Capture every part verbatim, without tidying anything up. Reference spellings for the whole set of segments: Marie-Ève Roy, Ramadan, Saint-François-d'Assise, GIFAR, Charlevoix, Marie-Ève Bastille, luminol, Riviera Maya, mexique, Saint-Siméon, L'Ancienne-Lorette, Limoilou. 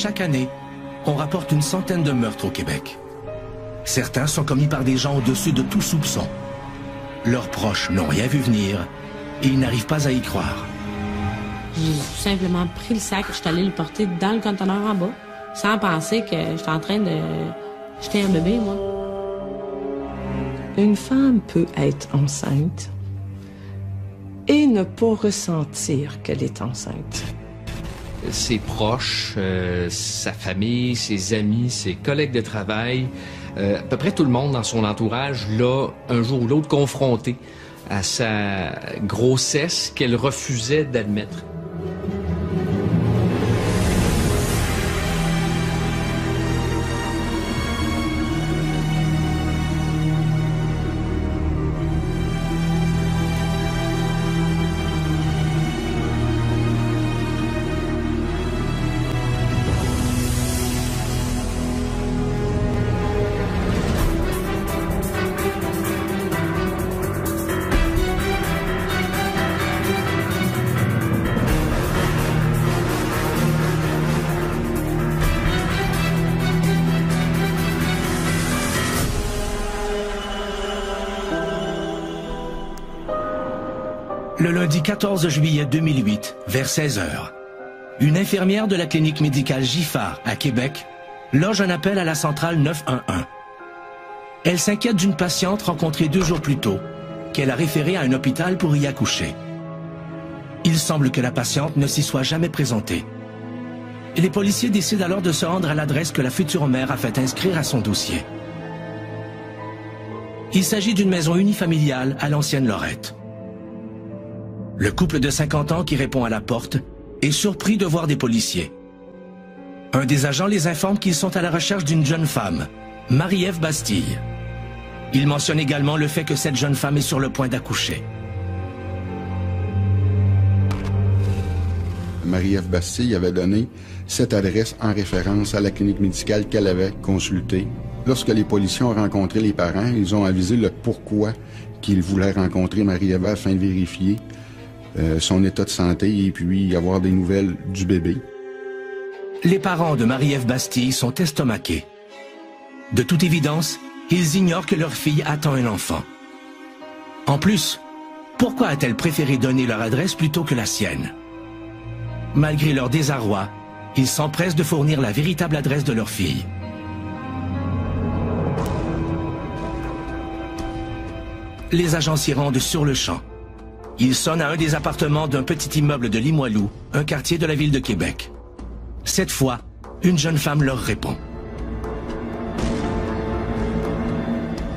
chaque année, on rapporte une centaine de meurtres au Québec. Certains sont commis par des gens au-dessus de tout soupçon. Leurs proches n'ont rien vu venir et ils n'arrivent pas à y croire. J'ai tout simplement pris le sac, je suis allée le porter dans le conteneur en bas, sans penser que j'étais en train de jeter un bébé, moi. Une femme peut être enceinte et ne pas ressentir qu'elle est enceinte. Ses proches, euh, sa famille, ses amis, ses collègues de travail, euh, à peu près tout le monde dans son entourage l'a, un jour ou l'autre, confronté à sa grossesse qu'elle refusait d'admettre. Le lundi quatorze juillet deux mille huit, vers seize heures, une infirmière de la clinique médicale GIFAR à Québec loge un appel à la centrale neuf un un. Elle s'inquiète d'une patiente rencontrée deux jours plus tôt, qu'elle a référée à un hôpital pour y accoucher. Il semble que la patiente ne s'y soit jamais présentée. Les policiers décident alors de se rendre à l'adresse que la future mère a fait inscrire à son dossier. Il s'agit d'une maison unifamiliale à l'Ancienne-Lorette. Le couple de cinquante ans qui répond à la porte est surpris de voir des policiers. Un des agents les informe qu'ils sont à la recherche d'une jeune femme, Marie-Ève Bastille. Il mentionne également le fait que cette jeune femme est sur le point d'accoucher. Marie-Ève Bastille avait donné cette adresse en référence à la clinique médicale qu'elle avait consultée. Lorsque les policiers ont rencontré les parents, ils ont avisé le pourquoi qu'ils voulaient rencontrer Marie-Ève afin de vérifier Euh, son état de santé et puis avoir des nouvelles du bébé. Les parents de Marie-Ève Bastille sont estomaqués. De toute évidence, ils ignorent que leur fille attend un enfant. En plus, pourquoi a-t-elle préféré donner leur adresse plutôt que la sienne? Malgré leur désarroi, ils s'empressent de fournir la véritable adresse de leur fille. Les agents s'y rendent sur le champ. Il sonne à un des appartements d'un petit immeuble de Limoilou, un quartier de la ville de Québec. Cette fois, une jeune femme leur répond.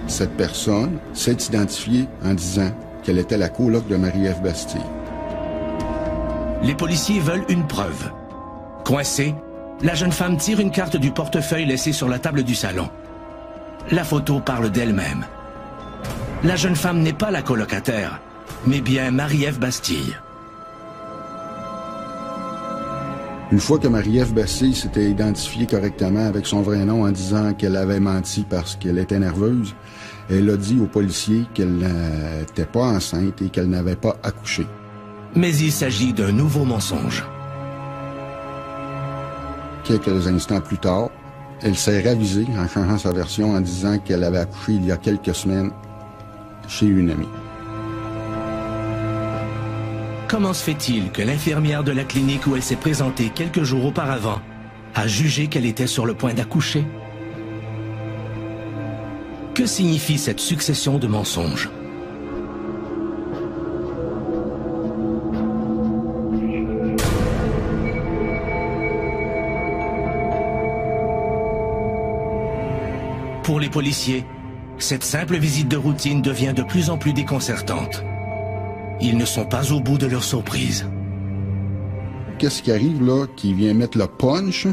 Cette personne s'est identifiée en disant qu'elle était la coloc de Marie-Ève Bastille. Les policiers veulent une preuve. Coincée, la jeune femme tire une carte du portefeuille laissée sur la table du salon. La photo parle d'elle-même. La jeune femme n'est pas la colocataire, mais bien Marie-Ève Bastille. Une fois que Marie-Ève Bastille s'était identifiée correctement avec son vrai nom en disant qu'elle avait menti parce qu'elle était nerveuse, elle a dit aux policiers qu'elle n'était pas enceinte et qu'elle n'avait pas accouché. Mais il s'agit d'un nouveau mensonge. Quelques instants plus tard, elle s'est ravisée en changeant sa version en disant qu'elle avait accouché il y a quelques semaines chez une amie. Comment se fait-il que l'infirmière de la clinique où elle s'est présentée quelques jours auparavant a jugé qu'elle était sur le point d'accoucher? Que signifie cette succession de mensonges? Pour les policiers, cette simple visite de routine devient de plus en plus déconcertante. Ils ne sont pas au bout de leur surprise. Qu'est-ce qui arrive là, qui vient mettre le punch?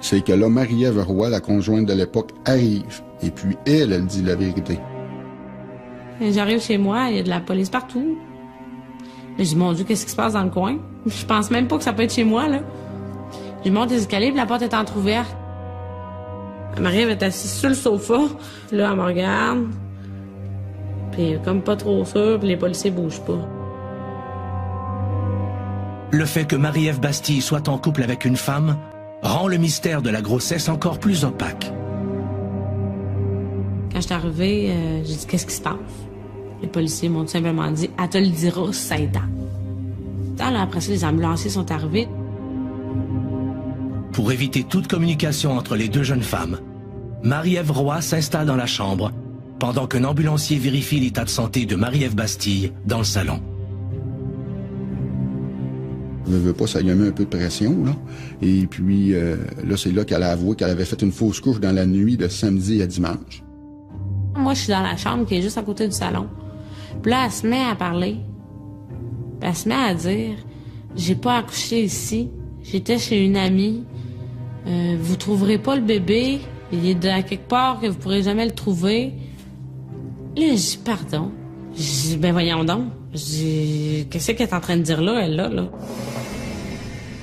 C'est que là, Marie-Ève Roy, la conjointe de l'époque, arrive. Et puis elle, elle dit la vérité. J'arrive chez moi, il y a de la police partout. Je dis, mon Dieu, qu'est-ce qui se passe dans le coin? Je pense même pas que ça peut être chez moi, là. Je monte les escaliers, puis la porte est entrouverte. Marie-Ève est assise sur le sofa. Là, elle me regarde. Puis comme pas trop sûr, puis les policiers bougent pas. Le fait que Marie-Ève Bastille soit en couple avec une femme rend le mystère de la grossesse encore plus opaque. Quand je suis arrivée, euh, j'ai dit « Qu'est-ce qui se passe? » Les policiers m'ont tout simplement dit « Elle te le dira, cinq ans. » Après ça, les ambulanciers sont arrivés. Pour éviter toute communication entre les deux jeunes femmes, Marie-Ève Roy s'installe dans la chambre pendant qu'un ambulancier vérifie l'état de santé de Marie-Ève Bastille dans le salon. Je ne veux pas, ça lui a mis un peu de pression, là. Et puis, euh, là, c'est là qu'elle a avoué qu'elle avait fait une fausse couche dans la nuit de samedi à dimanche. Moi, je suis dans la chambre qui est juste à côté du salon. Puis là, elle se met à parler. Puis elle se met à dire, j'ai pas accouché ici, j'étais chez une amie, euh, vous trouverez pas le bébé, il est à quelque part que vous pourrez jamais le trouver. Là, je dis, pardon. Je dis, ben voyons donc. Je dis, qu'est-ce qu'elle est en train de dire là, elle, là, là?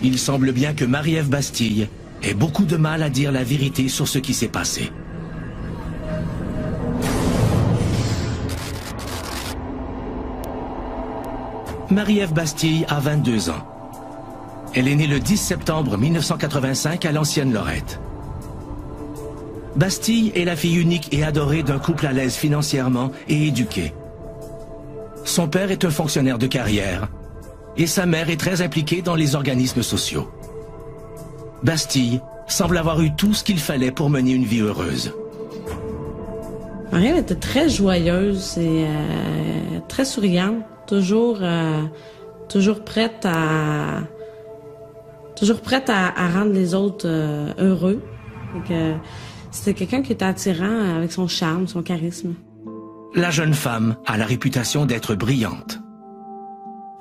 Il semble bien que Marie-Ève Bastille ait beaucoup de mal à dire la vérité sur ce qui s'est passé. Marie-Ève Bastille a vingt-deux ans. Elle est née le dix septembre mille neuf cent quatre-vingt-cinq à L'Ancienne-Lorette. Bastille est la fille unique et adorée d'un couple à l'aise financièrement et éduqué. Son père est un fonctionnaire de carrière et sa mère est très impliquée dans les organismes sociaux. Bastille semble avoir eu tout ce qu'il fallait pour mener une vie heureuse. Marie-Ève était très joyeuse et euh, très souriante, toujours, euh, toujours prête à, toujours prête à, à rendre les autres euh, heureux. Euh, C'était quelqu'un qui était attirant avec son charme, son charisme. La jeune femme a la réputation d'être brillante.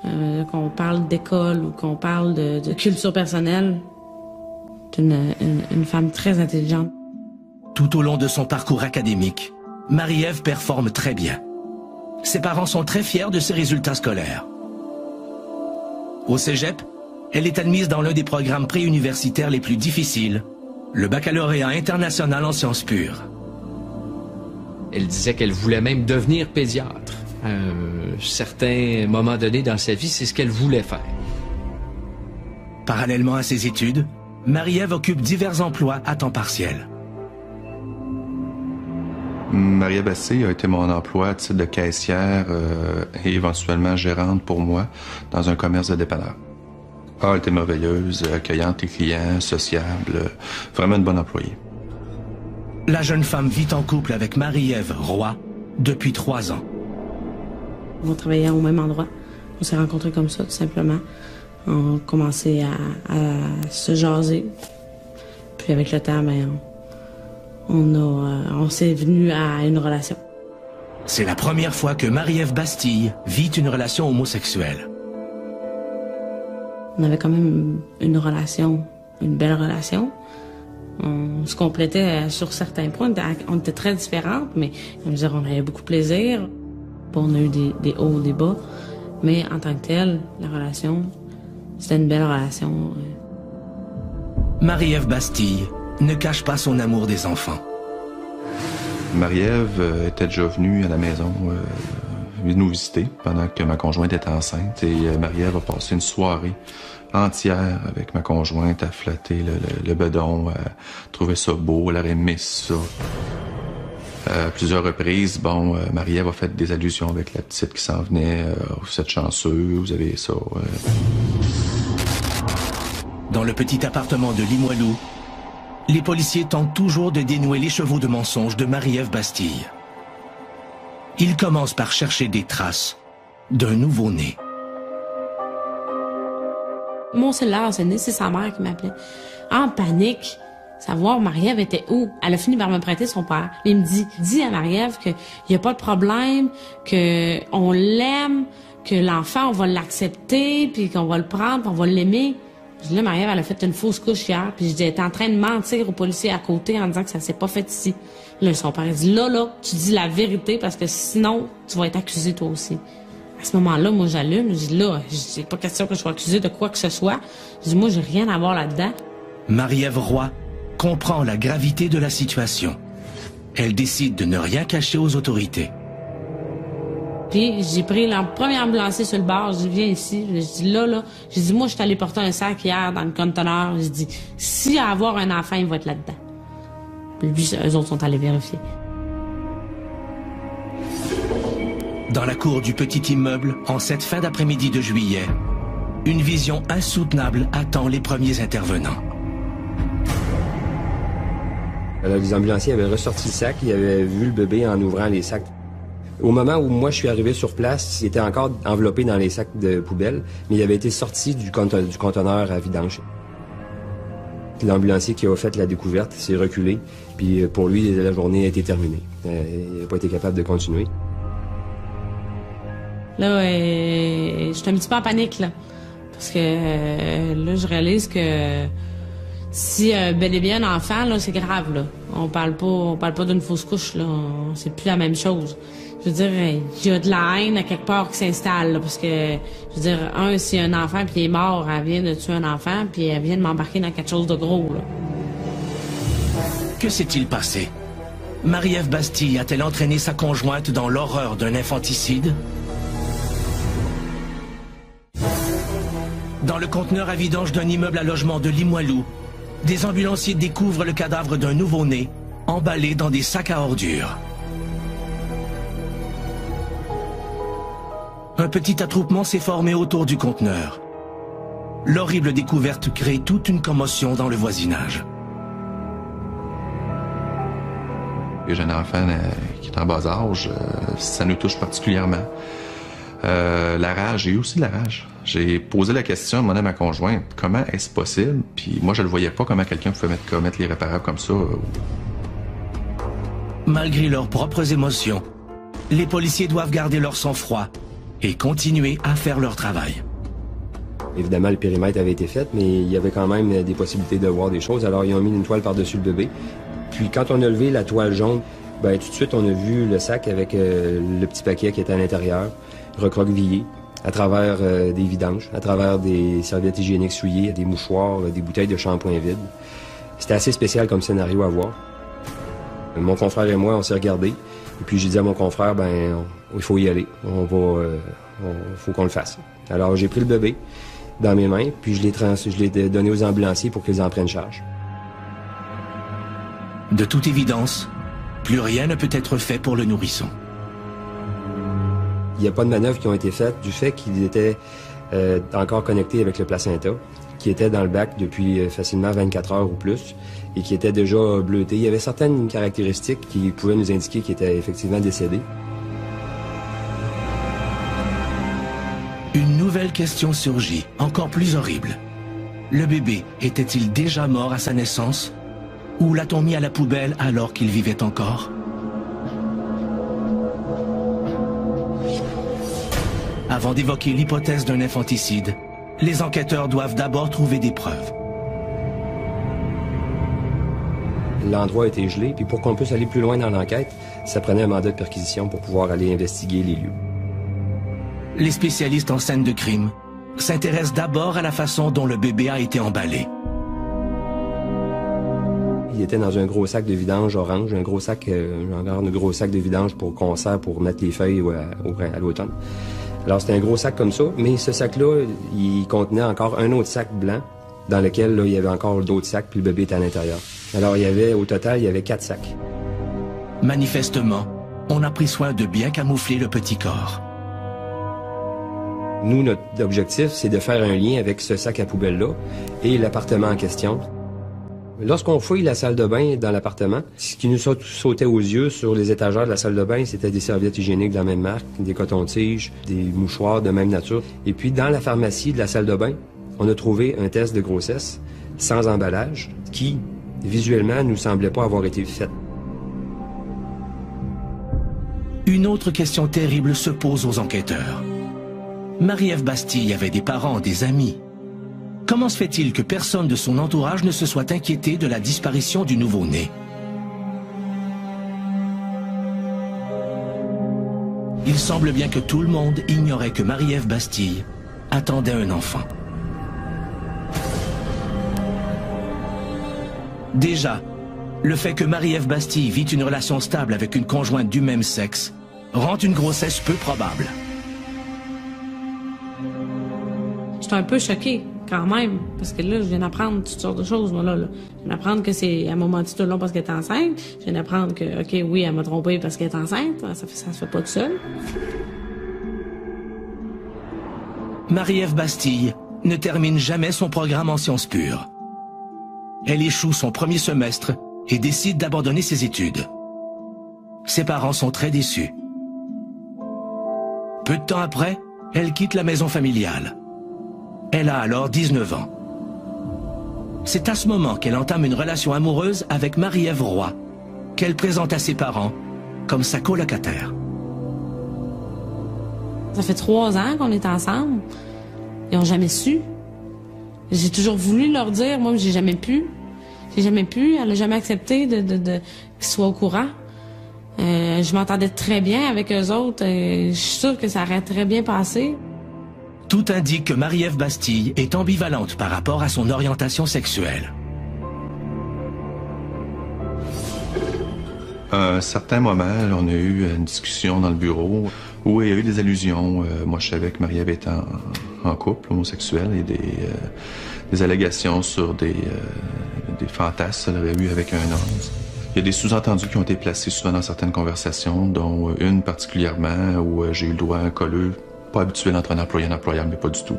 Euh, qu'on parle d'école ou qu'on parle de, de culture personnelle, c'est une, une, une femme très intelligente. Tout au long de son parcours académique, Marie-Ève performe très bien. Ses parents sont très fiers de ses résultats scolaires. Au cégep, elle est admise dans l'un des programmes préuniversitaires les plus difficiles, le baccalauréat international en sciences pures. Elle disait qu'elle voulait même devenir pédiatre. À un certain moment donné dans sa vie, c'est ce qu'elle voulait faire. Parallèlement à ses études, Marie-Ève occupe divers emplois à temps partiel. Marie-Ève Bastille a été mon emploi à titre de caissière euh, et éventuellement gérante pour moi dans un commerce de dépanneur. Ah, elle était merveilleuse, accueillante les clients, sociable, vraiment une bonne employée. La jeune femme vit en couple avec Marie-Ève Roy depuis trois ans. On travaillait au même endroit. On s'est rencontrés comme ça, tout simplement. On commençait à, à se jaser. Puis avec le temps, ben, on, on, on s'est venu à une relation. C'est la première fois que Marie-Ève Bastille vit une relation homosexuelle. On avait quand même une relation, une belle relation. On se complétait sur certains points. On était très différentes, mais je veux dire, on avait beaucoup de plaisir. On a eu des, des hauts, des bas. Mais en tant que telle, la relation, c'était une belle relation. Marie-Ève Bastille ne cache pas son amour des enfants. Marie-Ève était déjà venue à la maison euh, nous visiter pendant que ma conjointe était enceinte et Marie-Ève a passé une soirée entière avec ma conjointe à flatter le, le, le bedon, à trouver ça beau, elle aurait aimé ça. À plusieurs reprises, bon, Marie-Ève a fait des allusions avec la petite qui s'en venait, euh, vous êtes chanceux, vous avez ça. Euh. Dans le petit appartement de Limoilou, les policiers tentent toujours de dénouer les chevaux de mensonges de Marie-Ève Bastille. Ils commencent par chercher des traces d'un nouveau-né. Mon cellulaire sonnait, c'est sa mère qui m'appelait. En panique, savoir Marie-Ève était où. Elle a fini par me prêter son père. Il me dit, dis à Marie-Ève qu'il n'y a pas de problème, qu'on l'aime, que l'enfant, on va l'accepter, puis qu'on va le prendre, puis on va l'aimer. Je dis, là, Marie-Ève, elle a fait une fausse couche hier, puis je dis, elle est en train de mentir aux policiers à côté en disant que ça s'est pas fait ici. Là, son père dit, là, là, tu dis la vérité parce que sinon, tu vas être accusé toi aussi. À ce moment-là, moi, j'allume, je dis, là, c'est pas question que je sois accusé de quoi que ce soit. Je dis, moi, j'ai rien à voir là-dedans. Marie-Ève Roy comprend la gravité de la situation. Elle décide de ne rien cacher aux autorités. Puis j'ai pris la première ambulancier sur le bord, je viens ici, je dis là, là, j'ai dit, moi, je suis allé porter un sac hier dans le conteneur, j'ai dit, s'il y a à avoir un enfant, il va être là-dedans. Puis lui, eux autres sont allés vérifier. Dans la cour du petit immeuble, en cette fin d'après-midi de juillet, une vision insoutenable attend les premiers intervenants. Alors, les ambulanciers avaient ressorti le sac, ils avaient vu le bébé en ouvrant les sacs. Au moment où moi je suis arrivé sur place, il était encore enveloppé dans les sacs de poubelle, mais il avait été sorti du, conte du conteneur à vidange. L'ambulancier qui a fait la découverte s'est reculé, puis pour lui, la journée a été terminée. Euh, il n'a pas été capable de continuer. Là, euh, je suis un petit peu en panique, là, parce que euh, là, je réalise que si euh, bel et bien un enfant, là, c'est grave, là. On parle pas, on parle pas d'une fausse couche, là. C'est plus la même chose. Je veux dire, il y a de la haine à quelque part qui s'installe, parce que, je veux dire, un, si un enfant, puis il est mort, elle vient de tuer un enfant, puis elle vient de m'embarquer dans quelque chose de gros, là. Que s'est-il passé? Marie-Ève Bastille a-t-elle entraîné sa conjointe dans l'horreur d'un infanticide? Dans le conteneur à vidange d'un immeuble à logement de Limoilou, des ambulanciers découvrent le cadavre d'un nouveau-né, emballé dans des sacs à ordures. Un petit attroupement s'est formé autour du conteneur. L'horrible découverte crée toute une commotion dans le voisinage. Le jeune enfant euh, qui est en bas âge, euh, ça nous touche particulièrement. Euh, la rage, j'ai eu aussi de la rage. J'ai posé la question à mon ami, ma conjointe, comment est-ce possible? Puis moi, je ne le voyais pas comment quelqu'un pouvait mettre, commettre l'irréparable comme ça. Malgré leurs propres émotions, les policiers doivent garder leur sang-froid et continuer à faire leur travail. Évidemment, le périmètre avait été fait, mais il y avait quand même des possibilités de voir des choses. Alors, ils ont mis une toile par-dessus le bébé. Puis, quand on a levé la toile jaune, ben, tout de suite, on a vu le sac avec euh, le petit paquet qui était à l'intérieur, recroquevillé, à travers euh, des vidanges, à travers des serviettes hygiéniques souillées, des mouchoirs, des bouteilles de shampoing vides. C'était assez spécial comme scénario à voir. Mon confrère et moi, on s'est regardés. Et puis, j'ai dit à mon confrère, ben, il faut y aller. On va, euh, on, faut qu'on le fasse. Alors, j'ai pris le bébé dans mes mains, puis je l'ai trans, je l'ai donné aux ambulanciers pour qu'ils en prennent charge. De toute évidence, plus rien ne peut être fait pour le nourrisson. Il n'y a pas de manœuvres qui ont été faites du fait qu'il était euh, encore connecté avec le placenta, qui était dans le bac depuis facilement vingt-quatre heures ou plus, et qui était déjà bleuté. Il y avait certaines caractéristiques qui pouvaient nous indiquer qu'il était effectivement décédé. Une nouvelle question surgit, encore plus horrible. Le bébé était-il déjà mort à sa naissance? Ou l'a-t-on mis à la poubelle alors qu'il vivait encore? Avant d'évoquer l'hypothèse d'un infanticide, les enquêteurs doivent d'abord trouver des preuves. L'endroit a été gelé, puis pour qu'on puisse aller plus loin dans l'enquête, ça prenait un mandat de perquisition pour pouvoir aller investiguer les lieux. Les spécialistes en scène de crime s'intéressent d'abord à la façon dont le bébé a été emballé. Il était dans un gros sac de vidange orange, un gros sac, euh, un gros sac de vidange pour concert, pour mettre les feuilles à, à l'automne. Alors c'était un gros sac comme ça, mais ce sac-là, il contenait encore un autre sac blanc dans lequel là, il y avait encore d'autres sacs, puis le bébé était à l'intérieur. Alors il y avait, au total, il y avait quatre sacs. Manifestement, on a pris soin de bien camoufler le petit corps. Nous, notre objectif, c'est de faire un lien avec ce sac à poubelle-là et l'appartement en question. Lorsqu'on fouille la salle de bain dans l'appartement, ce qui nous sautait aux yeux sur les étagères de la salle de bain, c'était des serviettes hygiéniques de la même marque, des cotons-tiges, des mouchoirs de même nature. Et puis, dans la pharmacie de la salle de bain, on a trouvé un test de grossesse sans emballage qui, visuellement, ne nous semblait pas avoir été fait. Une autre question terrible se pose aux enquêteurs. Marie-Ève Bastille avait des parents, des amis. Comment se fait-il que personne de son entourage ne se soit inquiété de la disparition du nouveau-né? Il semble bien que tout le monde ignorait que Marie-Ève Bastille attendait un enfant. Déjà, le fait que Marie-Ève Bastille vit une relation stable avec une conjointe du même sexe rend une grossesse peu probable. J'étais un peu choquée, quand même, parce que là, je viens d'apprendre toutes sortes de choses, moi, là, là. Je viens d'apprendre que c'est, elle m'a menti tout le long parce qu'elle est enceinte. Je viens d'apprendre que, OK, oui, elle m'a trompée parce qu'elle est enceinte. Ça, ça se fait pas tout seul. Marie-Ève Bastille ne termine jamais son programme en sciences pures. Elle échoue son premier semestre et décide d'abandonner ses études. Ses parents sont très déçus. Peu de temps après, elle quitte la maison familiale. Elle a alors dix-neuf ans. C'est à ce moment qu'elle entame une relation amoureuse avec Marie-Ève Roy, qu'elle présente à ses parents comme sa colocataire. Ça fait trois ans qu'on est ensemble. Ils n'ont jamais su. J'ai toujours voulu leur dire, moi, j'ai jamais pu. J'ai jamais pu. Elle n'a jamais accepté de, de, de, qu'ils soient au courant. Euh, je m'entendais très bien avec eux autres. Et je suis sûre que ça aurait très bien passé. Tout indique que Marie-Ève Bastille est ambivalente par rapport à son orientation sexuelle. À un certain moment, on a eu une discussion dans le bureau où il y a eu des allusions. Euh, moi, je savais que Marie-Ève était en, en couple homosexuel et des, euh, des allégations sur des, euh, des fantasmes qu'elle aurait eu avec un homme. Il y a des sous-entendus qui ont été placés souvent dans certaines conversations, dont une particulièrement où j'ai eu le droit à un colleux, pas habituel entre un employé et un employeur, mais pas du tout.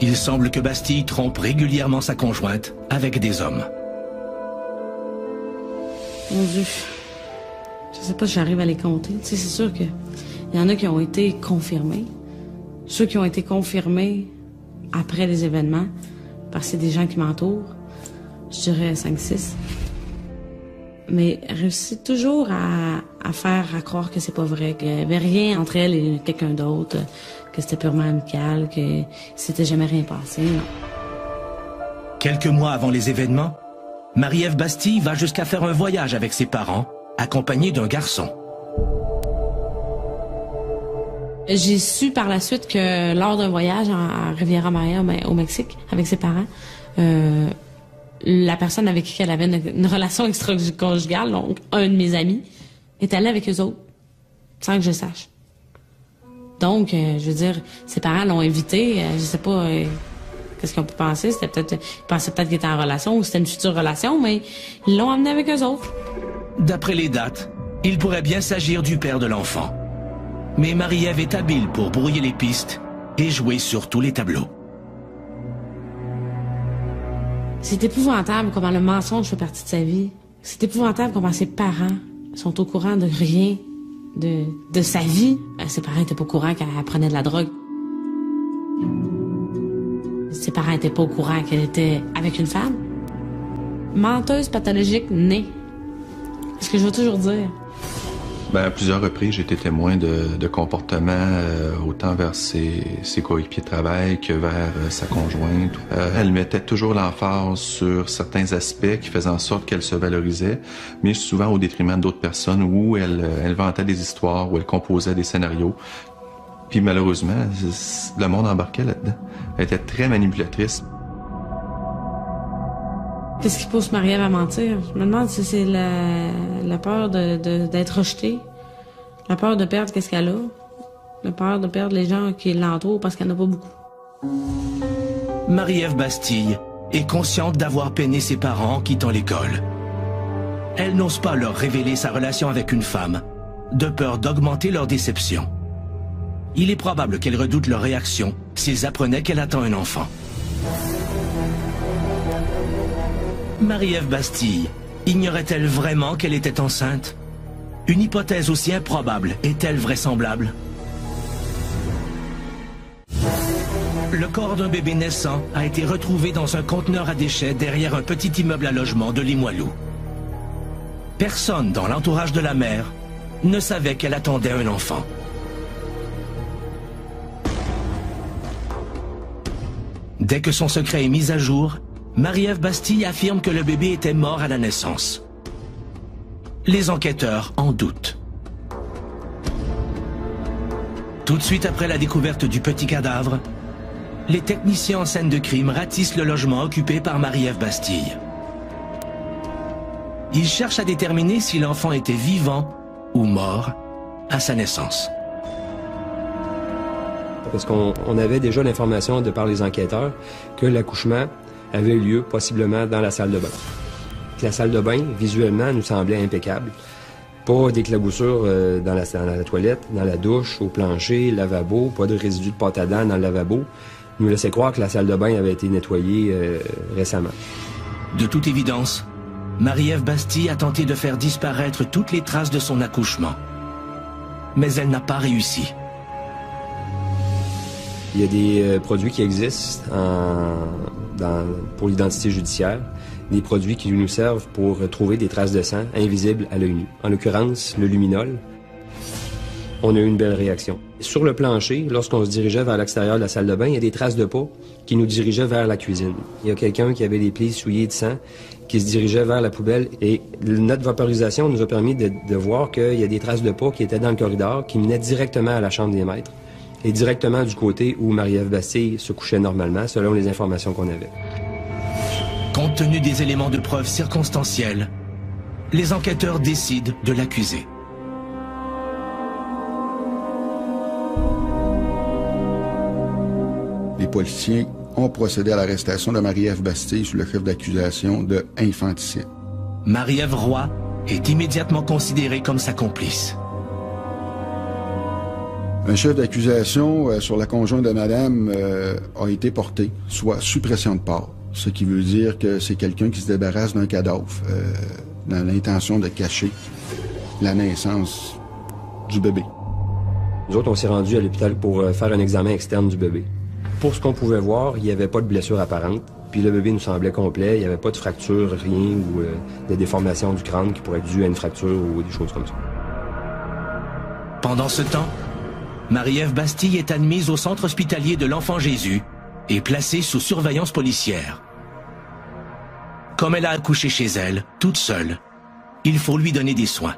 Il semble que Bastille trompe régulièrement sa conjointe avec des hommes. Mon Dieu, je sais pas si j'arrive à les compter. Tu sais, c'est sûr qu'il y en a qui ont été confirmés. Ceux qui ont été confirmés après les événements, parce que c'est des gens qui m'entourent, je dirais cinq six. Mais réussit toujours à, à faire à croire que c'est pas vrai, qu'il n'y avait rien entre elle et quelqu'un d'autre, que c'était purement amical, que c'était jamais rien passé. Non. Quelques mois avant les événements, Marie-Ève Bastille va jusqu'à faire un voyage avec ses parents, accompagnée d'un garçon. J'ai su par la suite que lors d'un voyage à Riviera Maya au Mexique avec ses parents, euh, la personne avec qui elle avait une, une relation extra-conjugale, donc un de mes amis, est allé avec eux autres, sans que je sache. Donc, euh, je veux dire, ses parents l'ont invité, euh, je sais pas euh, qu'est-ce qu'on peut penser, c'était peut-être, ils pensaient peut-être qu'il était en relation ou c'était une future relation, mais ils l'ont amené avec eux autres. D'après les dates, il pourrait bien s'agir du père de l'enfant. Mais Marie-Ève est habile pour brouiller les pistes et jouer sur tous les tableaux. C'est épouvantable comment le mensonge fait partie de sa vie. C'est épouvantable comment ses parents sont au courant de rien de, de sa vie. Ses parents n'étaient pas au courant qu'elle prenait de la drogue. Ses parents n'étaient pas au courant qu'elle était avec une femme. Menteuse pathologique née. C'est ce que je veux toujours dire. Ben, à plusieurs reprises, j'ai été témoin de, de comportements euh, autant vers ses, ses coéquipiers de travail que vers euh, sa conjointe. Euh, elle mettait toujours l'emphase sur certains aspects qui faisaient en sorte qu'elle se valorisait, mais souvent au détriment d'autres personnes où elle, elle vantait des histoires, où elle composait des scénarios. Puis malheureusement, le monde embarquait là-dedans. Elle était très manipulatrice. Qu'est-ce qui pousse Marie-Ève à mentir? Je me demande si c'est la, la peur de, de, d'être rejetée, la peur de perdre qu'est-ce qu'elle a, la peur de perdre les gens qui l'entourent parce qu'elle n'a pas beaucoup. Marie-Ève Bastille est consciente d'avoir peiné ses parents en quittant l'école. Elle n'ose pas leur révéler sa relation avec une femme, de peur d'augmenter leur déception. Il est probable qu'elle redoute leur réaction s'ils apprenaient qu'elle attend un enfant. Marie-Ève Bastille, ignorait-elle vraiment qu'elle était enceinte? Une hypothèse aussi improbable est-elle vraisemblable? Le corps d'un bébé naissant a été retrouvé dans un conteneur à déchets derrière un petit immeuble à logement de Limoilou. Personne dans l'entourage de la mère ne savait qu'elle attendait un enfant. Dès que son secret est mis à jour, Marie-Ève Bastille affirme que le bébé était mort à la naissance. Les enquêteurs en doutent. Tout de suite après la découverte du petit cadavre, les techniciens en scène de crime ratissent le logement occupé par Marie-Ève Bastille. Ils cherchent à déterminer si l'enfant était vivant ou mort à sa naissance. Parce qu'on avait déjà l'information de par les enquêteurs que l'accouchement avait eu lieu possiblement dans la salle de bain. La salle de bain, visuellement, nous semblait impeccable. Pas d'éclaboussures euh, dans, la, dans la toilette, dans la douche, au plancher, lavabo, pas de résidus de pâte à dents dans le lavabo. Nous laissait croire que la salle de bain avait été nettoyée euh, récemment. De toute évidence, Marie-Ève Bastille a tenté de faire disparaître toutes les traces de son accouchement. Mais elle n'a pas réussi. Il y a des euh, produits qui existent en, dans, pour l'identité judiciaire, des produits qui nous servent pour trouver des traces de sang invisibles à l'œil nu. En l'occurrence, le luminol. On a eu une belle réaction. Sur le plancher, lorsqu'on se dirigeait vers l'extérieur de la salle de bain, il y a des traces de pas qui nous dirigeaient vers la cuisine. Il y a quelqu'un qui avait les plis souillés de sang, qui se dirigeait vers la poubelle. Et notre vaporisation nous a permis de, de voir qu'il y a des traces de pas qui étaient dans le corridor, qui menaient directement à la chambre des maîtres et directement du côté où Marie-Ève Bastille se couchait normalement, selon les informations qu'on avait. Compte tenu des éléments de preuve circonstanciels, les enquêteurs décident de l'accuser. Les policiers ont procédé à l'arrestation de Marie-Ève Bastille sous le chef d'accusation de infanticide. Marie-Ève Roy est immédiatement considérée comme sa complice. Un chef d'accusation euh, sur la conjointe de madame euh, a été porté, soit suppression de part. Ce qui veut dire que c'est quelqu'un qui se débarrasse d'un cadavre euh, dans l'intention de cacher la naissance du bébé. Nous autres, on s'est rendus à l'hôpital pour faire un examen externe du bébé. Pour ce qu'on pouvait voir, il n'y avait pas de blessure apparente, puis le bébé nous semblait complet, il n'y avait pas de fracture, rien, ou euh, de déformation du crâne qui pourrait être due à une fracture ou des choses comme ça. Pendant ce temps, Marie-Ève Bastille est admise au centre hospitalier de l'Enfant-Jésus et placée sous surveillance policière. Comme elle a accouché chez elle, toute seule, il faut lui donner des soins.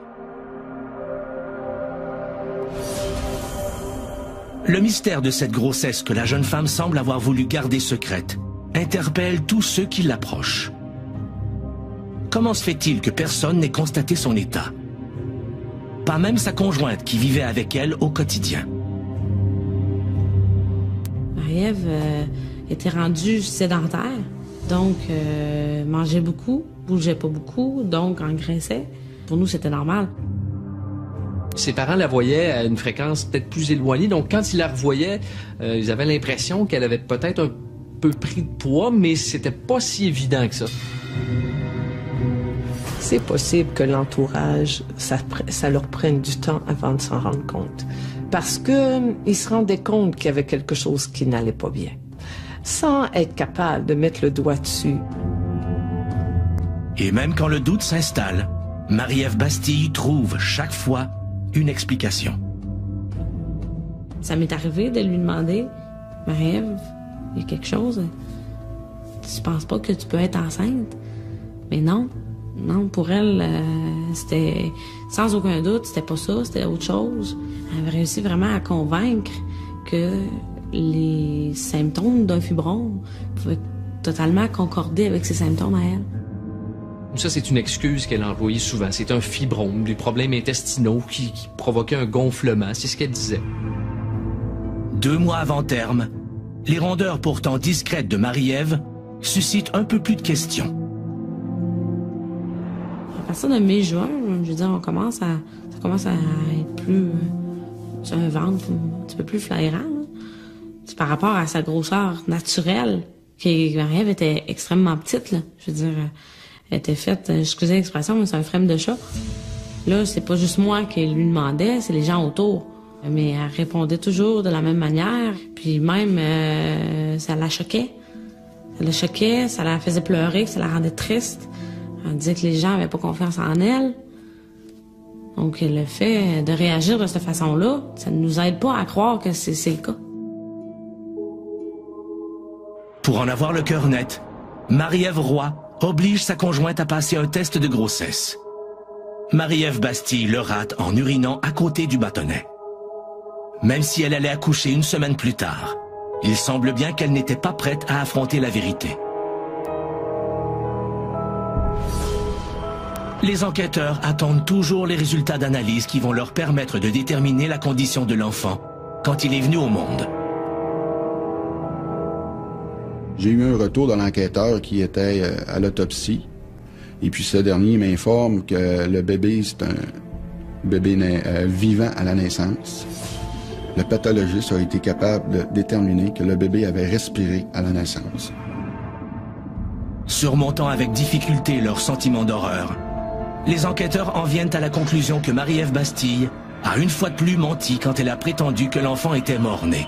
Le mystère de cette grossesse que la jeune femme semble avoir voulu garder secrète interpelle tous ceux qui l'approchent. Comment se fait-il que personne n'ait constaté son état? Pas même sa conjointe qui vivait avec elle au quotidien. Marie-Ève euh, était rendue sédentaire, donc euh, mangeait beaucoup, bougeait pas beaucoup, donc engraissait. Pour nous, c'était normal. Ses parents la voyaient à une fréquence peut-être plus éloignée, donc quand ils la revoyaient, euh, ils avaient l'impression qu'elle avait peut-être un peu pris de poids, mais c'était pas si évident que ça. C'est possible que l'entourage, ça, ça leur prenne du temps avant de s'en rendre compte. Parce qu'ils se rendaient compte qu'il y avait quelque chose qui n'allait pas bien, sans être capable de mettre le doigt dessus. Et même quand le doute s'installe, Marie-Ève Bastille trouve chaque fois une explication. Ça m'est arrivé de lui demander, « Marie-Ève, il y a quelque chose? Tu penses pas que tu peux être enceinte? » Mais non, non, pour elle, euh, c'était... Sans aucun doute, c'était pas ça, c'était autre chose. Elle avait réussi vraiment à convaincre que les symptômes d'un fibrome pouvaient totalement concorder avec ses symptômes à elle. Ça, c'est une excuse qu'elle employait souvent. C'est un fibrome, des problèmes intestinaux qui, qui provoquaient un gonflement. C'est ce qu'elle disait. Deux mois avant terme, les rondeurs pourtant discrètes de Marie-Ève suscitent un peu plus de questions. À partir de mai-juin, je veux dire, on commence à, ça commence à être plus... C'est un ventre un petit peu plus flagrant. C'est par rapport à sa grosseur naturelle, qui Marie-Ève était extrêmement petite, là. Je veux dire, elle était faite, excusez l'expression, mais c'est un frame de chat. Là, c'est pas juste moi qui lui demandais, c'est les gens autour. Mais elle répondait toujours de la même manière, puis même, euh, ça la choquait. Ça la choquait, ça la faisait pleurer, ça la rendait triste. Elle disait que les gens n'avaient pas confiance en elle. Donc, le fait de réagir de cette façon-là, ça ne nous aide pas à croire que c'est le cas. Pour en avoir le cœur net, Marie-Ève Roy oblige sa conjointe à passer un test de grossesse. Marie-Ève Bastille le rate en urinant à côté du bâtonnet. Même si elle allait accoucher une semaine plus tard, il semble bien qu'elle n'était pas prête à affronter la vérité. les enquêteurs attendent toujours les résultats d'analyse qui vont leur permettre de déterminer la condition de l'enfant quand il est venu au monde. J'ai eu un retour de l'enquêteur qui était à l'autopsie. Et puis ce dernier m'informe que le bébé, c'est un bébé euh, vivant à la naissance. Le pathologiste a été capable de déterminer que le bébé avait respiré à la naissance. Surmontant avec difficulté leur sentiment d'horreur, les enquêteurs en viennent à la conclusion que Marie-Ève Bastille a une fois de plus menti quand elle a prétendu que l'enfant était mort-né.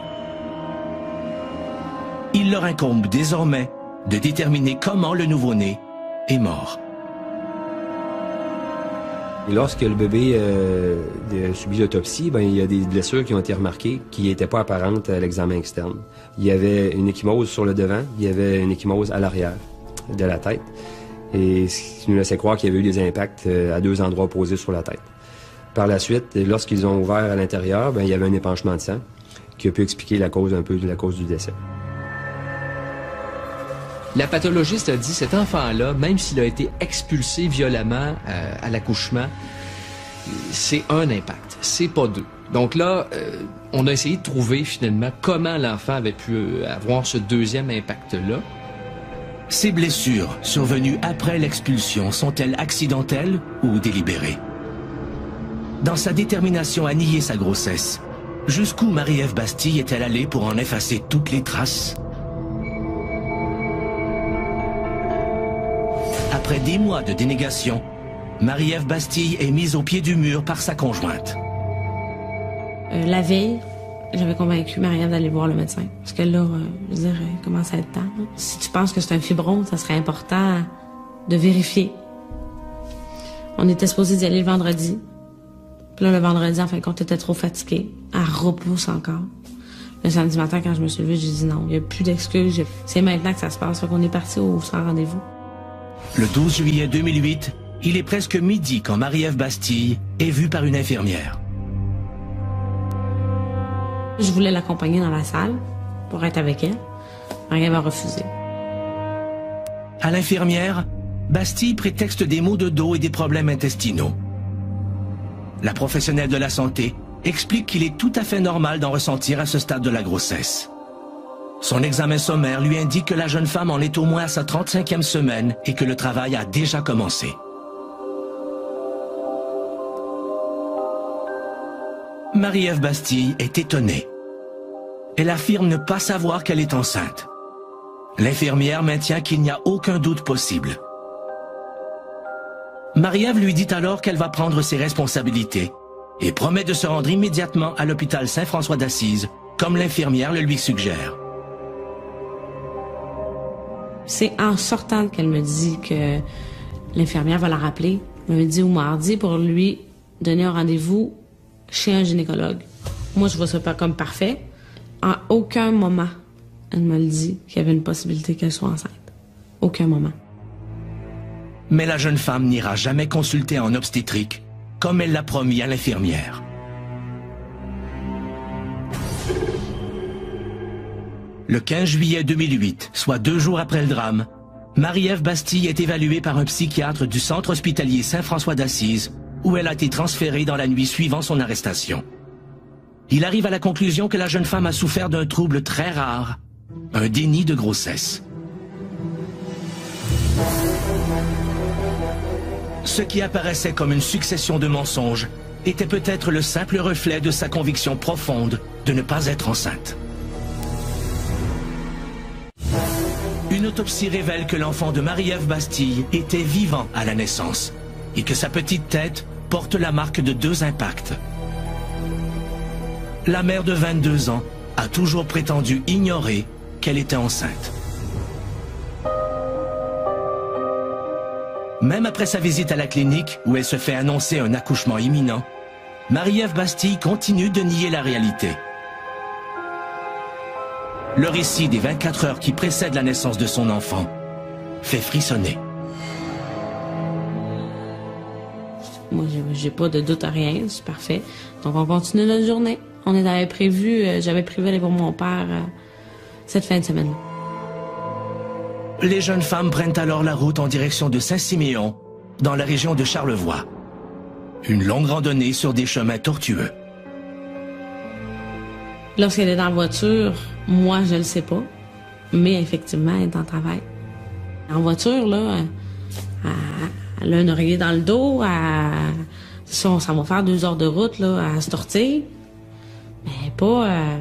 Il leur incombe désormais de déterminer comment le nouveau-né est mort. Et lorsque le bébé euh, a subi l'autopsie, ben, il y a des blessures qui ont été remarquées qui n'étaient pas apparentes à l'examen externe. Il y avait une ecchymose sur le devant, il y avait une ecchymose à l'arrière de la tête. Et ce qui nous laissait croire qu'il y avait eu des impacts euh, à deux endroits opposés sur la tête. Par la suite, lorsqu'ils ont ouvert à l'intérieur, ben, il y avait un épanchement de sang qui a pu expliquer la cause, un peu, la cause du décès. La pathologiste a dit, cet enfant-là, même s'il a été expulsé violemment euh, à l'accouchement, c'est un impact, c'est pas deux. Donc là, euh, on a essayé de trouver finalement comment l'enfant avait pu avoir ce deuxième impact-là. Ces blessures survenues après l'expulsion sont-elles accidentelles ou délibérées? Dans sa détermination à nier sa grossesse, jusqu'où Marie-Ève Bastille est-elle allée pour en effacer toutes les traces? Après dix mois de dénégation, Marie-Ève Bastille est mise au pied du mur par sa conjointe. Euh, la veille, j'avais convaincu Marie-Ève d'aller voir le médecin. Parce que là, euh, je veux dire, il commence à être tard. Hein. Si tu penses que c'est un fibrome, ça serait important de vérifier. On était supposé d'y aller le vendredi. Puis là, le vendredi, en fin de compte, était trop fatiguée. Elle repousse encore. Le samedi matin, quand je me suis levée, j'ai dit non, il n'y a plus d'excuses. C'est maintenant que ça se passe. Fait qu'on est parti au sans rendez-vous. Le douze juillet deux mille huit, il est presque midi quand Marie-Ève Bastille est vue par une infirmière. Je voulais l'accompagner dans la salle pour être avec elle. Marie-Ève a refusé. À l'infirmière, Bastille prétexte des maux de dos et des problèmes intestinaux. La professionnelle de la santé explique qu'il est tout à fait normal d'en ressentir à ce stade de la grossesse. Son examen sommaire lui indique que la jeune femme en est au moins à sa trente-cinquième semaine et que le travail a déjà commencé. Marie-Ève Bastille est étonnée. Elle affirme ne pas savoir qu'elle est enceinte. L'infirmière maintient qu'il n'y a aucun doute possible. Marie-Ève lui dit alors qu'elle va prendre ses responsabilités et promet de se rendre immédiatement à l'hôpital Saint-François-d'Assise, comme l'infirmière le lui suggère. C'est en sortant qu'elle me dit que l'infirmière va la rappeler. Elle me dit au mardi pour lui donner un rendez-vous chez un gynécologue. Moi, je vois ça pas comme parfait. En aucun moment, elle me le dit qu'il y avait une possibilité qu'elle soit enceinte. Aucun moment. Mais la jeune femme n'ira jamais consulter en obstétrique, comme elle l'a promis à l'infirmière. Le quinze juillet deux mille huit, soit deux jours après le drame, Marie-Ève Bastille est évaluée par un psychiatre du centre hospitalier Saint-François-d'Assise, où elle a été transférée dans la nuit suivant son arrestation. Il arrive à la conclusion que la jeune femme a souffert d'un trouble très rare, un déni de grossesse. Ce qui apparaissait comme une succession de mensonges était peut-être le simple reflet de sa conviction profonde de ne pas être enceinte. Une autopsie révèle que l'enfant de Marie-Ève Bastille était vivant à la naissance et que sa petite tête porte la marque de deux impacts. La mère de vingt-deux ans a toujours prétendu ignorer qu'elle était enceinte. Même après sa visite à la clinique où elle se fait annoncer un accouchement imminent, Marie-Ève Bastille continue de nier la réalité. Le récit des vingt-quatre heures qui précèdent la naissance de son enfant fait frissonner. Moi, j'ai pas de doute à rien, c'est parfait. Donc, on continue notre journée. On avait prévu, euh, j'avais prévu d'aller voir mon père euh, cette fin de semaine. Les jeunes femmes prennent alors la route en direction de Saint-Siméon, dans la région de Charlevoix. Une longue randonnée sur des chemins tortueux. Lorsqu'elle est dans la voiture, moi, je ne le sais pas, mais effectivement, elle est en travail. En voiture, là, elle a un oreiller dans le dos, elle... ça, on s'en va faire deux heures de route, là, à se tortiller. Mais pas... Euh...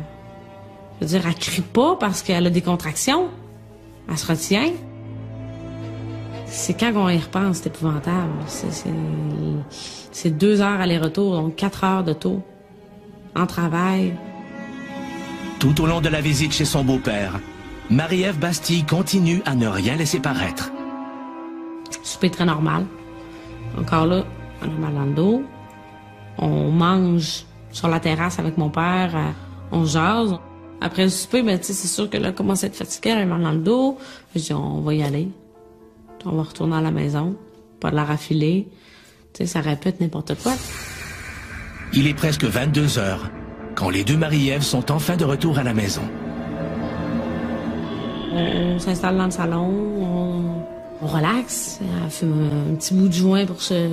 Je veux dire, elle crie pas parce qu'elle a des contractions. Elle se retient. C'est quand on y repense, c'est épouvantable. C'est deux heures aller-retour, donc quatre heures de taux, en travail. Tout au long de la visite chez son beau-père, Marie-Ève Bastille continue à ne rien laisser paraître. Souper très normal. Encore là, on a mal dans le dos. On mange sur la terrasse avec mon père, on jase. Après le souper, ben, c'est sûr que là, commence à être fatiguée, elle a mal dans le dos. Je dis, on va y aller. On va retourner à la maison, pas de la raffiler. Tu sais, ça répète n'importe quoi. Il est presque vingt-deux heures quand les deux Marie-Ève sont enfin de retour à la maison. On, on s'installe dans le salon, on, on relaxe, on fume un petit bout de joint pour se,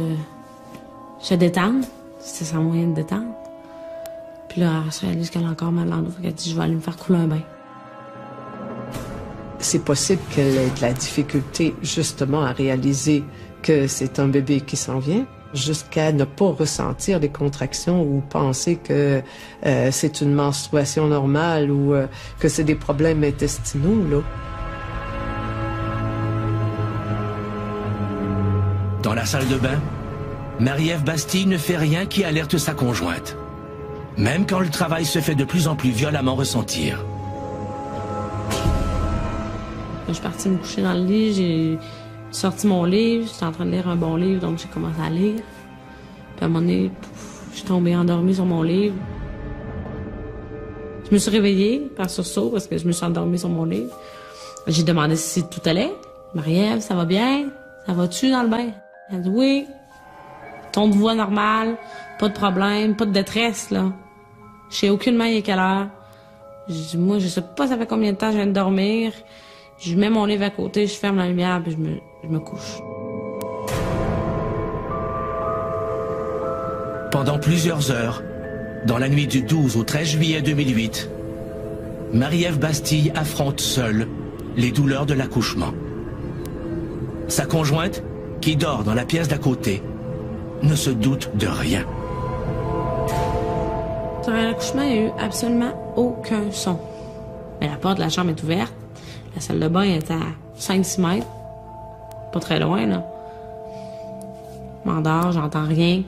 se détendre. C'était son moyen de détendre. Puis là, elle se réalise qu'elle a encore mal dans le dos. Elle dit, je vais aller me faire couler un bain. C'est possible qu'elle ait de la difficulté justement à réaliser que c'est un bébé qui s'en vient, jusqu'à ne pas ressentir les contractions ou penser que euh, c'est une menstruation normale ou euh, que c'est des problèmes intestinaux, là. Dans la salle de bain, Marie-Ève Bastille ne fait rien qui alerte sa conjointe, même quand le travail se fait de plus en plus violemment ressentir. Je suis partie me coucher dans le lit, j'ai sorti mon livre, j'étais en train de lire un bon livre, donc j'ai commencé à lire. Puis à un moment donné, pouf, je suis tombée endormie sur mon livre. Je me suis réveillée par sursaut parce que je me suis endormie sur mon livre. J'ai demandé si tout allait. Marie-Ève, ça va bien? Ça va-tu dans le bain? Elle dit oui. Ton de voix normal, pas de problème, pas de détresse, là. Je sais aucunement il est quelle heure. Je dis, moi, je sais pas ça fait combien de temps je viens de dormir. Je mets mon livre à côté, je ferme la lumière, puis je me, je me couche. Pendant plusieurs heures, dans la nuit du douze au treize juillet deux mille huit, Marie-Ève Bastille affronte seule les douleurs de l'accouchement. Sa conjointe, qui dort dans la pièce d'à côté, ne se doute de rien. Sur l'accouchement, il n'y a eu absolument aucun son. Mais la porte de la chambre est ouverte. La salle de bain était à cinq six mètres. Pas très loin, là. Je m'endors, j'entends rien.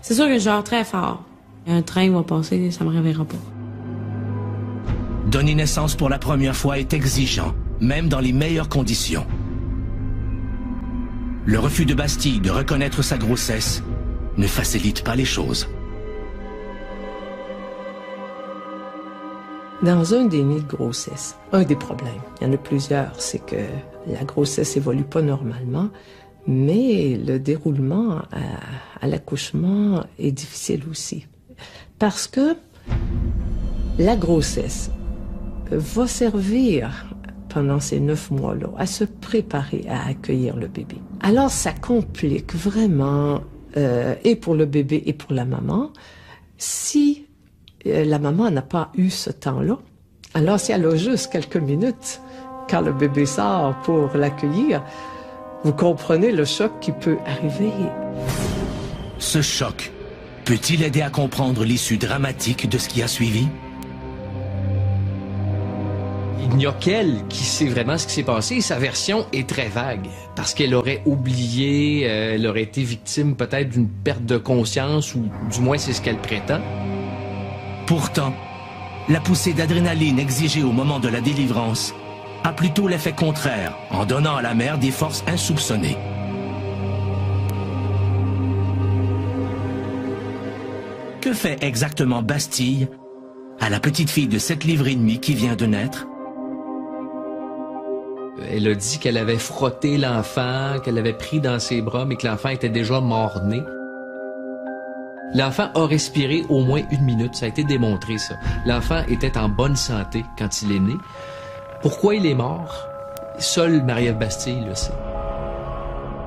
C'est sûr que je dors très fort. Un train va passer, ça me réveillera pas. Donner naissance pour la première fois est exigeant, même dans les meilleures conditions. Le refus de Bastille de reconnaître sa grossesse ne facilite pas les choses. Dans un déni de grossesse, un des problèmes, il y en a plusieurs, c'est que la grossesse évolue pas normalement, mais le déroulement à, à l'accouchement est difficile aussi. Parce que la grossesse va servir pendant ces neuf mois-là à se préparer à accueillir le bébé. Alors ça complique vraiment, euh, et pour le bébé et pour la maman, si... la maman n'a pas eu ce temps-là. Alors, si elle a juste quelques minutes, quand le bébé sort pour l'accueillir, vous comprenez le choc qui peut arriver. Ce choc peut-il aider à comprendre l'issue dramatique de ce qui a suivi? Il n'y a qu'elle qui sait vraiment ce qui s'est passé. Sa version est très vague parce qu'elle aurait oublié, euh, elle aurait été victime peut-être d'une perte de conscience ou du moins c'est ce qu'elle prétend. Pourtant, la poussée d'adrénaline exigée au moment de la délivrance a plutôt l'effet contraire en donnant à la mère des forces insoupçonnées. Que fait exactement Bastille à la petite fille de sept livres et demi qui vient de naître? Elle a dit qu'elle avait frotté l'enfant, qu'elle l'avait pris dans ses bras, mais que l'enfant était déjà mort-né. L'enfant a respiré au moins une minute, ça a été démontré, ça. L'enfant était en bonne santé quand il est né. Pourquoi il est mort? Seule Marie-Ève Bastille le sait.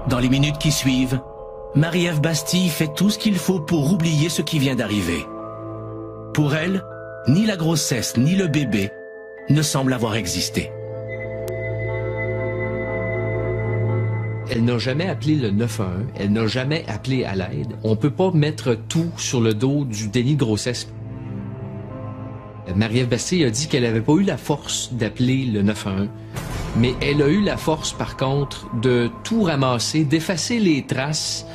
Dans les minutes qui suivent, Marie-Ève Bastille fait tout ce qu'il faut pour oublier ce qui vient d'arriver. Pour elle, ni la grossesse ni le bébé ne semblent avoir existé. Elle n'a jamais appelé le neuf un un, elle n'a jamais appelé à l'aide. On ne peut pas mettre tout sur le dos du déni de grossesse. Marie-Ève Bastille a dit qu'elle n'avait pas eu la force d'appeler le neuf un un, mais elle a eu la force, par contre, de tout ramasser, d'effacer les traces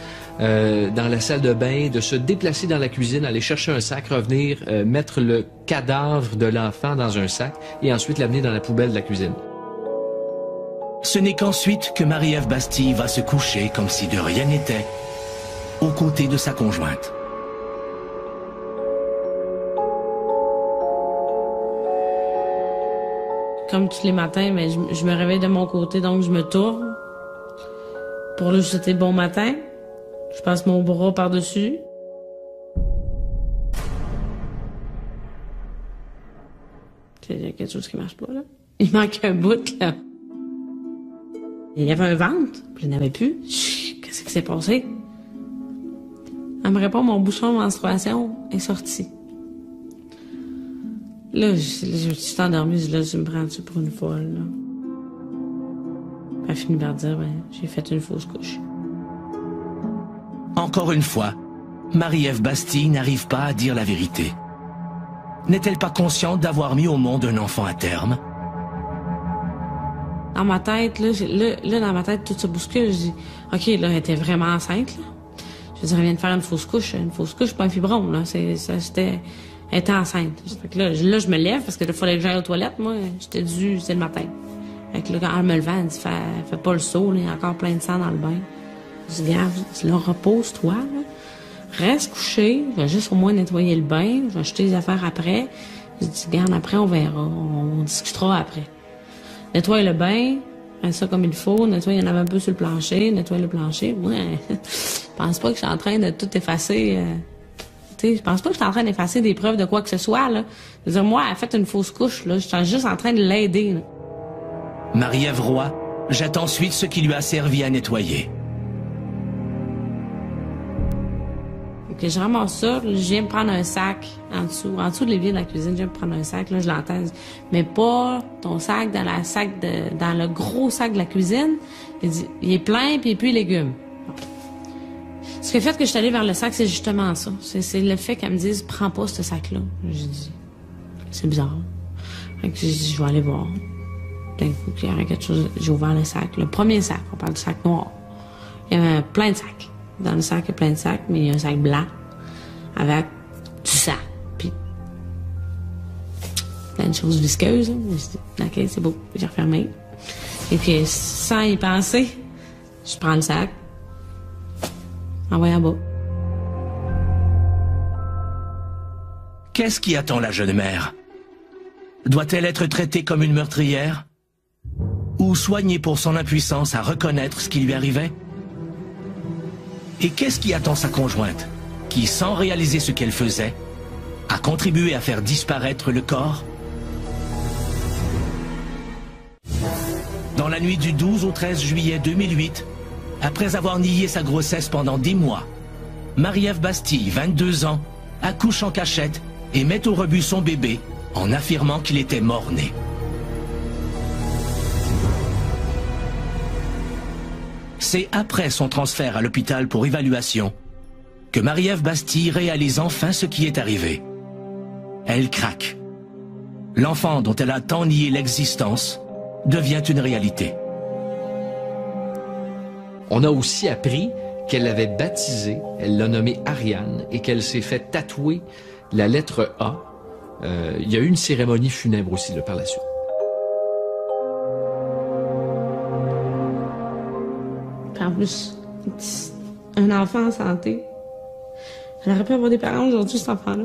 euh, dans la salle de bain, de se déplacer dans la cuisine, aller chercher un sac, revenir, euh, mettre le cadavre de l'enfant dans un sac et ensuite l'amener dans la poubelle de la cuisine. Ce n'est qu'ensuite que Marie-Ève Bastille va se coucher comme si de rien n'était, aux côtés de sa conjointe. Comme tous les matins, mais je, je me réveille de mon côté, donc je me tourne pour lui souhaiter bon matin. Je passe mon bras par-dessus. Il y a quelque chose qui marche pas, là. Il manque un bout, là. Il y avait un ventre, puis je n'avais plus. Qu'est-ce qui s'est passé? Elle me répond, mon bouchon de menstruation est sorti. Là, je, je, je suis endormie, je dis, là, tu me prends-tu pour une folle, là? Elle finit par dire, ben, j'ai fait une fausse couche. Encore une fois, Marie-Ève Bastille n'arrive pas à dire la vérité. N'est-elle pas consciente d'avoir mis au monde un enfant à terme? Dans ma tête, là, là, là, dans ma tête, tout se bouscule. Je dis, OK, là, elle était vraiment enceinte, là. Je dis, elle vient de faire une fausse couche. Une fausse couche, pas un fibrome, là. C'était, elle était enceinte. Fait que là, je, là, je me lève parce que là, il fallait que j'aille aux toilettes, moi. J'étais dû, c'était le matin. Fait que là, quand elle me levait, elle dit, fais, fais pas le saut, là, il y a encore plein de sang dans le bain. Je dis, garde, là, repose-toi, là. Reste couché. Je vais juste au moins nettoyer le bain. Je vais jeter les affaires après. Je dis, garde, après, on verra. On, on discutera après. Nettoie le bain, fais ça comme il faut, nettoie, il y en avait un peu sur le plancher, nettoie le plancher. Moi, je pense pas que je suis en train de tout effacer. Euh, tu sais, je pense pas que je suis en train d'effacer des preuves de quoi que ce soit, là. Je veux dire, moi, elle a fait une fausse couche, là. Je suis juste en train de l'aider. Marie-Ève Roy jette ensuite ce qui lui a servi à nettoyer. OK, je ramasse ça, je viens me prendre un sac en dessous, en dessous de l'évier de la cuisine, je viens me prendre un sac, là, je l'entends. Mais pas ton sac dans la sac de, dans le gros sac de la cuisine. Il dit, il est plein, puis puis légumes. Ce qui a fait que je suis allée vers le sac, c'est justement ça. C'est le fait qu'elle me dise, prends pas ce sac-là. J'ai dit, c'est bizarre. Fait que j'ai dit, je vais aller voir. D'un coup, il y avait quelque chose, j'ai ouvert le sac, le premier sac, on parle du sac noir. Il y avait plein de sacs. Dans le sac, il y a plein de sacs, mais il y a un sac blanc avec du sang, puis plein de choses visqueuses. Hein. OK, c'est beau, j'ai refermé. Et puis, sans y penser, je prends le sac, envoie en bas. Qu'est-ce qui attend la jeune mère? Doit-elle être traitée comme une meurtrière? Ou soignée pour son impuissance à reconnaître ce qui lui arrivait? Et qu'est-ce qui attend sa conjointe, qui, sans réaliser ce qu'elle faisait, a contribué à faire disparaître le corps? Dans la nuit du douze au treize juillet deux mille huit, après avoir nié sa grossesse pendant dix mois, Marie-Ève Bastille, vingt-deux ans, accouche en cachette et met au rebut son bébé en affirmant qu'il était mort-né. C'est après son transfert à l'hôpital pour évaluation que Marie-Ève Bastille réalise enfin ce qui est arrivé. Elle craque. L'enfant dont elle a tant nié l'existence devient une réalité. On a aussi appris qu'elle l'avait baptisée, elle l'a nommée Ariane, et qu'elle s'est fait tatouer la lettre A. Euh, il y a eu une cérémonie funèbre aussi là, par la suite. En plus, un enfant en santé. Elle aurait pu avoir des parents aujourd'hui, cet enfant-là.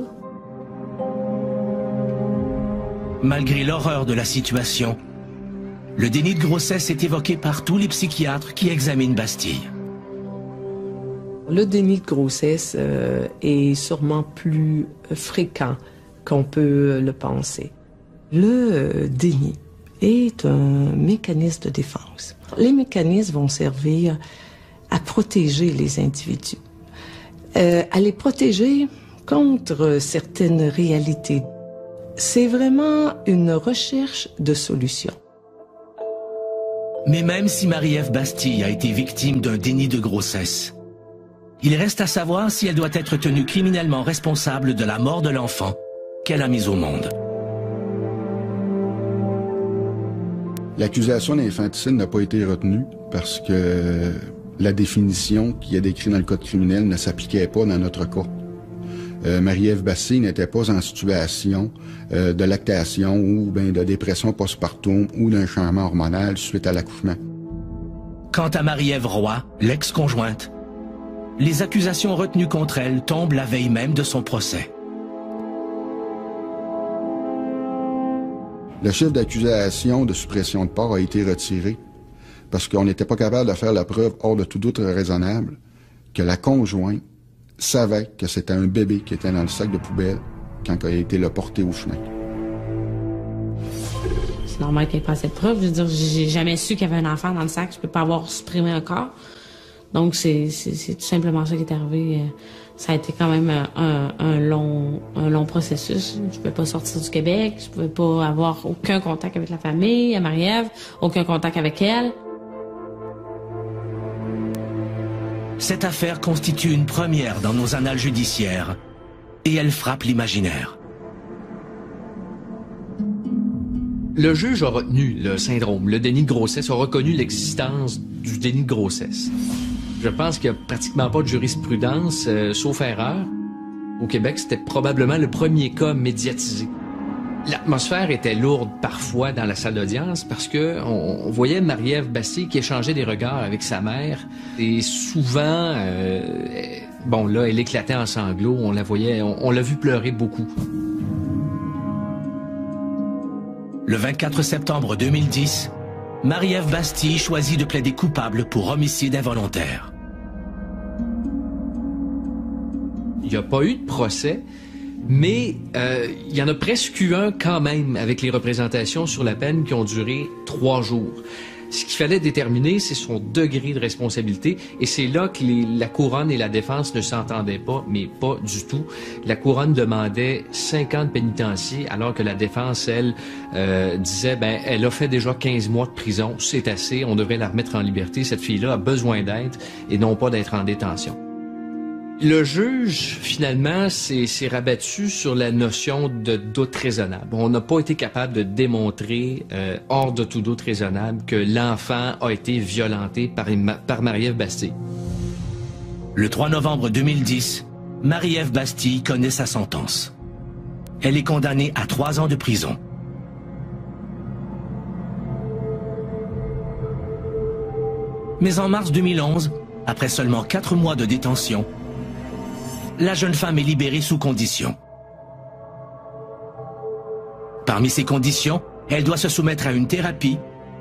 Malgré l'horreur de la situation, le déni de grossesse est évoqué par tous les psychiatres qui examinent Bastille. Le déni de grossesse euh, est sûrement plus fréquent qu'on peut le penser. Le déni est un mécanisme de défense. Les mécanismes vont servir à protéger les individus, euh, à les protéger contre certaines réalités. C'est vraiment une recherche de solutions. Mais même si Marie-Ève Bastille a été victime d'un déni de grossesse, il reste à savoir si elle doit être tenue criminellement responsable de la mort de l'enfant qu'elle a mis au monde. L'accusation d'infanticide n'a pas été retenue parce que la définition qui est décrite dans le code criminel ne s'appliquait pas dans notre cas. Euh, Marie-Ève Bastille n'était pas en situation euh, de lactation ou ben, de dépression postpartum ou d'un changement hormonal suite à l'accouchement. Quant à Marie-Ève Roy, l'ex-conjointe, les accusations retenues contre elle tombent la veille même de son procès. Le chef d'accusation de suppression de part a été retiré parce qu'on n'était pas capable de faire la preuve hors de tout doute raisonnable que la conjointe savait que c'était un bébé qui était dans le sac de poubelle quand il a été le porté au F N A C. C'est normal qu'elle prenne cette preuve. Je veux dire, j'ai jamais su qu'il y avait un enfant dans le sac. Je peux pas avoir supprimé un corps. Donc, c'est tout simplement ça qui est arrivé. Ça a été quand même un, un, long, un long processus. Je ne pouvais pas sortir du Québec. Je ne pouvais pas avoir aucun contact avec la famille, Marie-Ève, aucun contact avec elle. Cette affaire constitue une première dans nos annales judiciaires et elle frappe l'imaginaire. Le juge a retenu le syndrome, le déni de grossesse, a reconnu l'existence du déni de grossesse. Je pense qu'il n'y a pratiquement pas de jurisprudence, euh, sauf erreur. Au Québec, c'était probablement le premier cas médiatisé. L'atmosphère était lourde parfois dans la salle d'audience parce que on, on voyait Marie-Ève Bastille qui échangeait des regards avec sa mère. Et souvent, euh, bon là, elle éclatait en sanglots. On la voyait, on, on l'a vu pleurer beaucoup. Le vingt-quatre septembre deux mille dix, Marie-Ève Bastille choisit de plaider coupable pour homicide involontaire. Il n'y a pas eu de procès, mais euh, il y en a presque eu un quand même avec les représentations sur la peine qui ont duré trois jours. Ce qu'il fallait déterminer, c'est son degré de responsabilité. Et c'est là que les, la couronne et la défense ne s'entendaient pas, mais pas du tout. La couronne demandait cinq ans de pénitencier, alors que la défense, elle, euh, disait, ben, elle a fait déjà quinze mois de prison, c'est assez, on devrait la remettre en liberté. Cette fille-là a besoin d'aide et non pas d'être en détention. Le juge, finalement, s'est rabattu sur la notion de doute raisonnable. On n'a pas été capable de démontrer, euh, hors de tout doute raisonnable, que l'enfant a été violenté par, par Marie-Ève Bastille. Le trois novembre deux mille dix, Marie-Ève Bastille connaît sa sentence. Elle est condamnée à trois ans de prison. Mais en mars deux mille onze, après seulement quatre mois de détention, la jeune femme est libérée sous condition. Parmi ces conditions, elle doit se soumettre à une thérapie,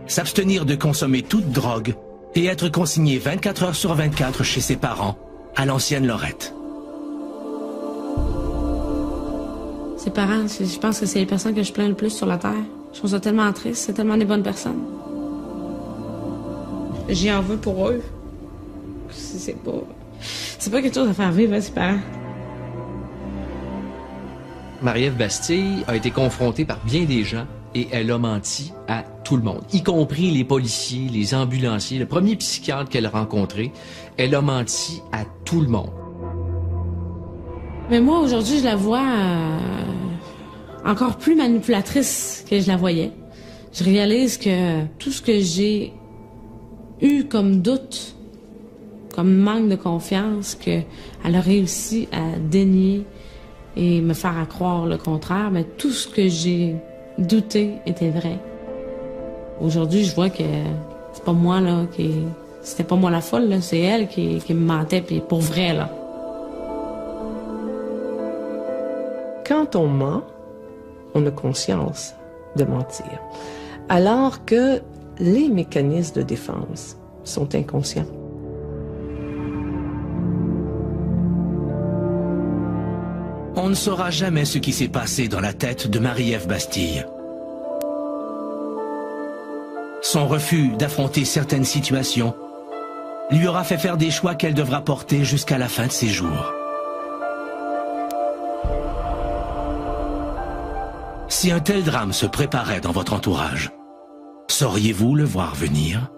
s'abstenir de consommer toute drogue et être consignée vingt-quatre heures sur vingt-quatre chez ses parents, à l'Ancienne-Lorette. Ses parents, je pense que c'est les personnes que je plains le plus sur la terre. Je trouve ça tellement triste, c'est tellement des bonnes personnes. J'y en veux pour eux. C'est pas... C'est pas quelque chose à faire vivre, hein, ses parents. Marie-Ève Bastille a été confrontée par bien des gens et elle a menti à tout le monde, y compris les policiers, les ambulanciers, le premier psychiatre qu'elle a rencontré. Elle a menti à tout le monde. Mais moi, aujourd'hui, je la vois euh, encore plus manipulatrice que je la voyais. Je réalise que tout ce que j'ai eu comme doute, comme manque de confiance, qu'elle a réussi à dénier et me faire à croire le contraire, mais tout ce que j'ai douté était vrai. Aujourd'hui, je vois que c'est pas moi, là, qui... C'était pas moi la folle, là, c'est elle qui, qui me mentait, puis pour vrai, là. Quand on ment, on a conscience de mentir, alors que les mécanismes de défense sont inconscients. On ne saura jamais ce qui s'est passé dans la tête de Marie-Ève Bastille. Son refus d'affronter certaines situations lui aura fait faire des choix qu'elle devra porter jusqu'à la fin de ses jours. Si un tel drame se préparait dans votre entourage, sauriez-vous le voir venir ?